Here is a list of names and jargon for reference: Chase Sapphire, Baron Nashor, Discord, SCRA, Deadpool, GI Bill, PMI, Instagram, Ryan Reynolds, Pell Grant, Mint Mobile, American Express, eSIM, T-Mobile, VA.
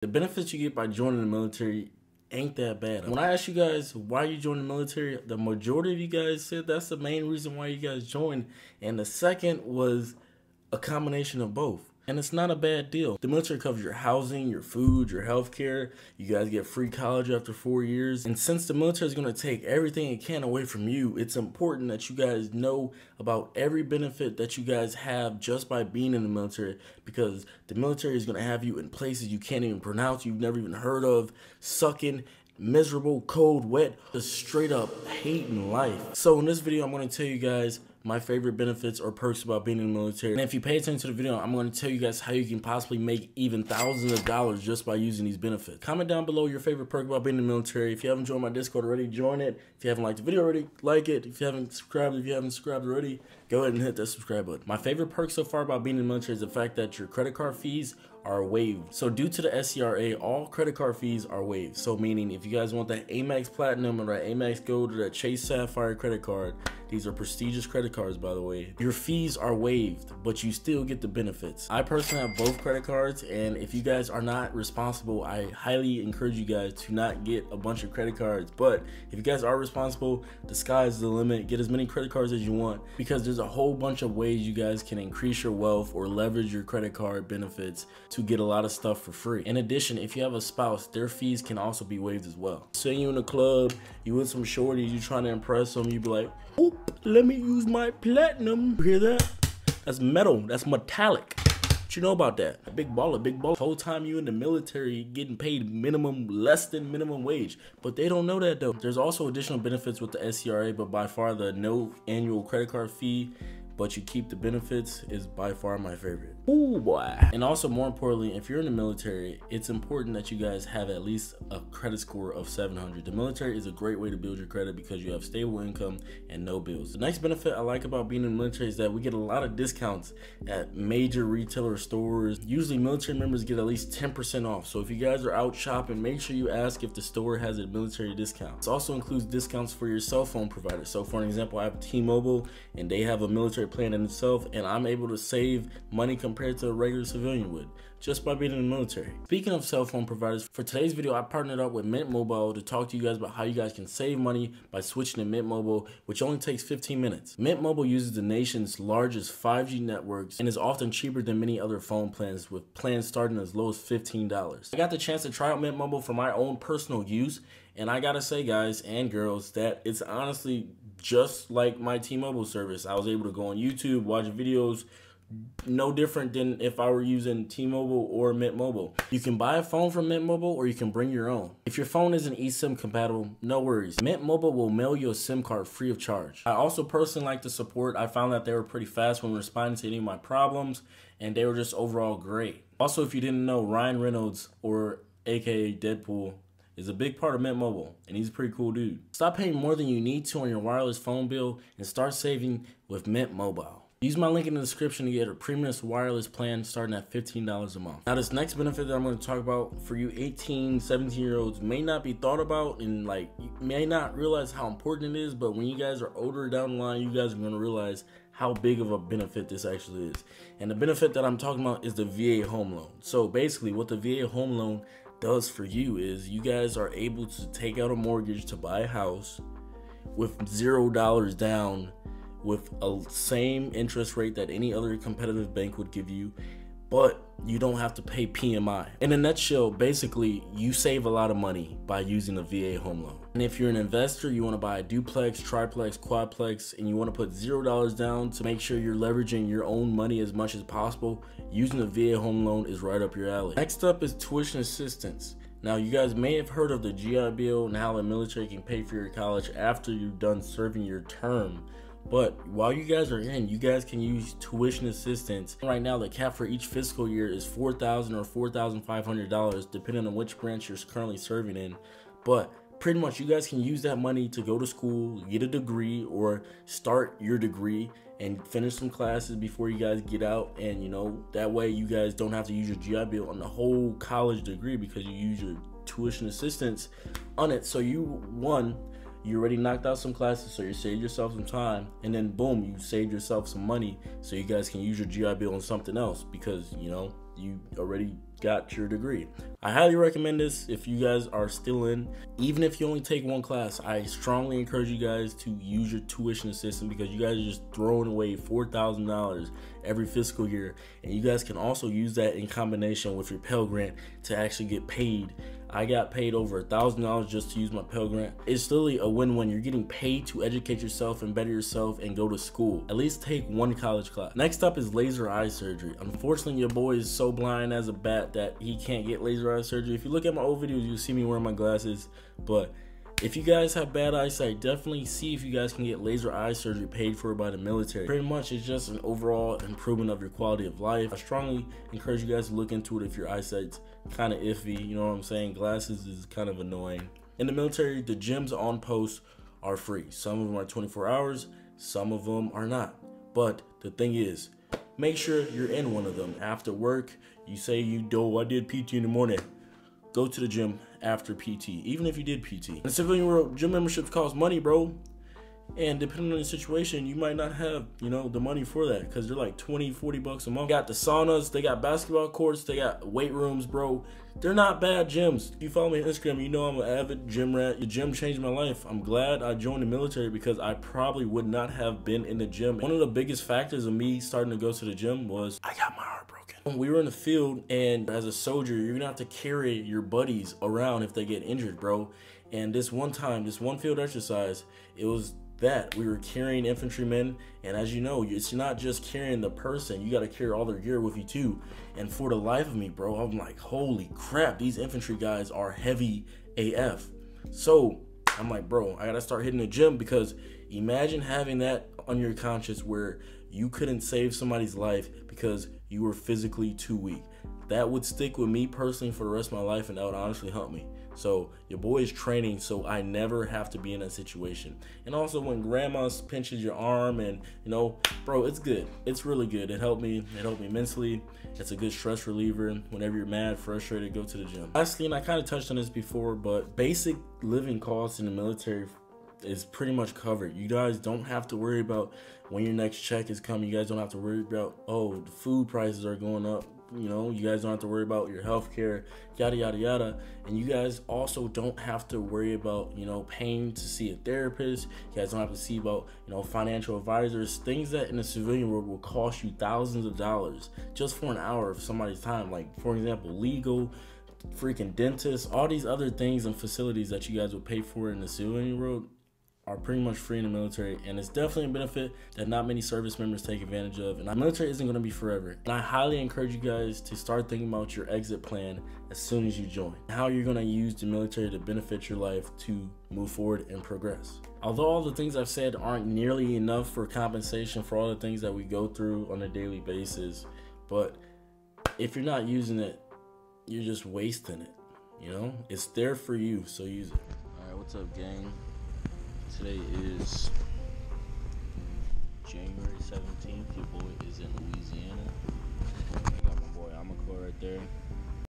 The benefits you get by joining the military ain't that bad. When I asked you guys why you joined the military, the majority of you guys said that's the main reason why you guys joined. And the second was a combination of both. And it's not a bad deal. The military covers your housing, your food, your health care. You guys get free college after 4 years. And since the military is going to take everything it can away from you, it's important that you guys know about every benefit that you guys have just by being in the military, because the military is going to have you in places you can't even pronounce, you've never even heard of, sucking, miserable, cold, wet, just straight up hating life. So in this video, I'm going to tell you guys my favorite benefits or perks about being in the military. And if you pay attention to the video, I'm going to tell you guys how you can possibly make even thousands of dollars just by using these benefits. Comment down below your favorite perk about being in the military. If you haven't joined my Discord already, join it. If you haven't liked the video already, like it. If you haven't subscribed already, go ahead and hit that subscribe button. My favorite perk so far about being in the military is the fact that your credit card fees are waived. So due to the SCRA, all credit card fees are waived. So meaning if you guys want that Amex Platinum or that Amex Gold or that Chase Sapphire credit card, these are prestigious credit cards, by the way, your fees are waived, but you still get the benefits. I personally have both credit cards, and if you guys are not responsible, I highly encourage you guys to not get a bunch of credit cards. But if you guys are responsible, the sky is the limit. Get as many credit cards as you want, because there's a whole bunch of ways you guys can increase your wealth or leverage your credit card benefits to get a lot of stuff for free. In addition, if you have a spouse, their fees can also be waived as well. Say you in a club, you with some shorties, you trying to impress them, you be like, oop, let me use my platinum. You hear that? That's metal, that's metallic. What you know about that? A big baller, big baller. The whole time you in the military getting paid minimum, less than minimum wage. But they don't know that though. There's also additional benefits with the SCRA, but by far the no annual credit card fee, but you keep the benefits, is by far my favorite. Ooh boy. And also more importantly, if you're in the military, it's important that you guys have at least a credit score of 700. The military is a great way to build your credit because you have stable income and no bills. The next benefit I like about being in the military is that we get a lot of discounts at major retailer stores. Usually military members get at least 10% off. So if you guys are out shopping, make sure you ask if the store has a military discount. This also includes discounts for your cell phone provider. So for an example, I have T-Mobile and they have a military plan in itself, and I'm able to save money compared to a regular civilian would just by being in the military. Speaking of cell phone providers, for today's video, I partnered up with Mint Mobile to talk to you guys about how you guys can save money by switching to Mint Mobile, which only takes 15 minutes. Mint Mobile uses the nation's largest 5G networks and is often cheaper than many other phone plans, with plans starting as low as $15. I got the chance to try out Mint Mobile for my own personal use, and I gotta say, guys and girls, that it's honestly just like my T-Mobile service. I was able to go on YouTube, watch videos, no different than if I were using T-Mobile or Mint Mobile. You can buy a phone from Mint Mobile or you can bring your own. If your phone isn't eSIM compatible, no worries. Mint Mobile will mail you a SIM card free of charge. I also personally like the support. I found that they were pretty fast when responding to any of my problems, and they were just overall great. Also, if you didn't know, Ryan Reynolds, or aka Deadpool, is a big part of Mint Mobile, and he's a pretty cool dude. Stop paying more than you need to on your wireless phone bill and start saving with Mint Mobile. Use my link in the description to get a premium wireless plan starting at $15 a month. Now this next benefit that I'm going to talk about for you 18, 17-year-olds may not be thought about, and like you may not realize how important it is, but when you guys are older down the line, you guys are going to realize how big of a benefit this actually is. And the benefit that I'm talking about is the VA home loan. So basically what the VA home loan does for you is you guys are able to take out a mortgage to buy a house with $0 down, with a same interest rate that any other competitive bank would give you, but you don't have to pay PMI. In a nutshell, basically, you save a lot of money by using a VA home loan. And if you're an investor, you want to buy a duplex, triplex, quadplex, and you want to put $0 down to make sure you're leveraging your own money as much as possible, using a VA home loan is right up your alley. Next up is tuition assistance. Now, you guys may have heard of the GI Bill and how the military can pay for your college after you've done serving your term. But while you guys are in, you guys can use tuition assistance. Right now, the cap for each fiscal year is $4,000 or $4,500, depending on which branch you're currently serving in. But pretty much you guys can use that money to go to school, get a degree, or start your degree and finish some classes before you guys get out. And, you know, that way you guys don't have to use your GI Bill on the whole college degree because you use your tuition assistance on it. So you, one, you already knocked out some classes, so you saved yourself some time, and then boom, you saved yourself some money so you guys can use your GI Bill on something else, because, you know, you already got your degree. I highly recommend this if you guys are still in. Even if you only take one class, I strongly encourage you guys to use your tuition assistance, because you guys are just throwing away $4,000 every fiscal year. And you guys can also use that in combination with your Pell Grant to actually get paid. I got paid over $1,000 just to use my Pell Grant. It's literally a win-win. You're getting paid to educate yourself and better yourself and go to school. At least take one college class. Next up is laser eye surgery. Unfortunately, your boy is so blind as a bat that he can't get laser eye surgery. If you look at my old videos, you'll see me wearing my glasses. But if you guys have bad eyesight, definitely see if you guys can get laser eye surgery paid for by the military. Pretty much, it's just an overall improvement of your quality of life. I strongly encourage you guys to look into it if your eyesight's kind of iffy, you know what I'm saying? Glasses is kind of annoying. In the military, the gyms on post are free. Some of them are 24 hours, some of them are not. But the thing is, make sure you're in one of them. After work, you say, I did PT in the morning. Go to the gym after PT, even if you did PT. In the civilian world, gym memberships cost money, bro. And depending on the situation, you might not have, you know, the money for that, because they're like 20, 40 bucks a month. They got the saunas, they got basketball courts, they got weight rooms, bro. They're not bad gyms. If you follow me on Instagram, you know I'm an avid gym rat. The gym changed my life. I'm glad I joined the military, because I probably would not have been in the gym. One of the biggest factors of me starting to go to the gym was I got my heart broken. When we were in the field, and as a soldier, you're gonna have to carry your buddies around if they get injured, bro. And this one time, this one field exercise, it was that we were carrying infantrymen, and as you know, it's not just carrying the person, you got to carry all their gear with you too. And for the life of me, bro, I'm like, holy crap, these infantry guys are heavy AF. So I'm like, bro, I gotta start hitting the gym, because imagine having that on your conscience where you couldn't save somebody's life because you were physically too weak. That would stick with me personally for the rest of my life, and that would honestly help me. So your boy is training, so I never have to be in that situation. And also, when grandma pinches your arm, and you know, bro, it's good. It's really good. It helped me immensely. It's a good stress reliever. Whenever you're mad, frustrated, go to the gym. Lastly, and I kind of touched on this before, but basic living costs in the military is pretty much covered. You guys don't have to worry about when your next check is coming. You guys don't have to worry about, oh, the food prices are going up. You know, you guys don't have to worry about your health care, yada, yada, yada. And you guys also don't have to worry about, you know, paying to see a therapist. You guys don't have to see about, you know, financial advisors, things that in the civilian world will cost you thousands of dollars just for an hour of somebody's time. Like, for example, legal, freaking dentists, all these other things and facilities that you guys will pay for in the civilian world are pretty much free in the military. And it's definitely a benefit that not many service members take advantage of. And the military isn't going to be forever, and I highly encourage you guys to start thinking about your exit plan as soon as you join, how you're going to use the military to benefit your life to move forward and progress. Although all the things I've said aren't nearly enough for compensation for all the things that we go through on a daily basis, but if you're not using it, you're just wasting it. You know, it's there for you, so use it. All right, what's up, gang? Today is